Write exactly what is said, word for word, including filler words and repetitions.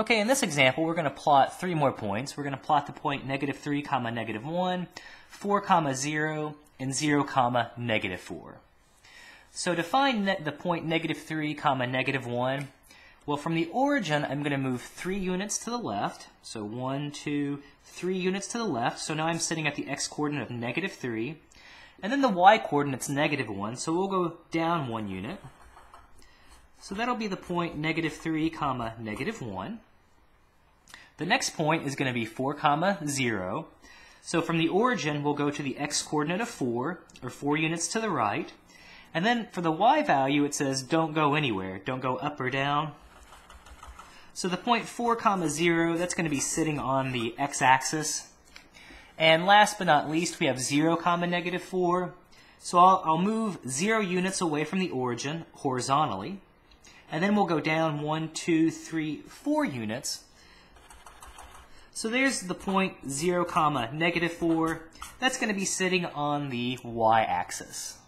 Okay, in this example, we're going to plot three more points. We're going to plot the point negative three comma negative one, four comma zero, and zero comma negative four. So to find the point negative three comma negative one, well, from the origin, I'm going to move three units to the left. So one, two, three units to the left. So now I'm sitting at the x-coordinate of negative three. And then the y-coordinate's negative one, so we'll go down one unit. So that'll be the point negative three comma negative one. The next point is going to be four comma zero. So from the origin, we'll go to the x-coordinate of four, or four units to the right. And then for the y value, it says don't go anywhere. Don't go up or down. So the point four comma zero, that's going to be sitting on the x-axis. And last but not least, we have zero comma negative four. So I'll, I'll move zero units away from the origin horizontally. And then we'll go down one, two, three, four units. So there's the point zero comma negative four. That's going to be sitting on the y-axis.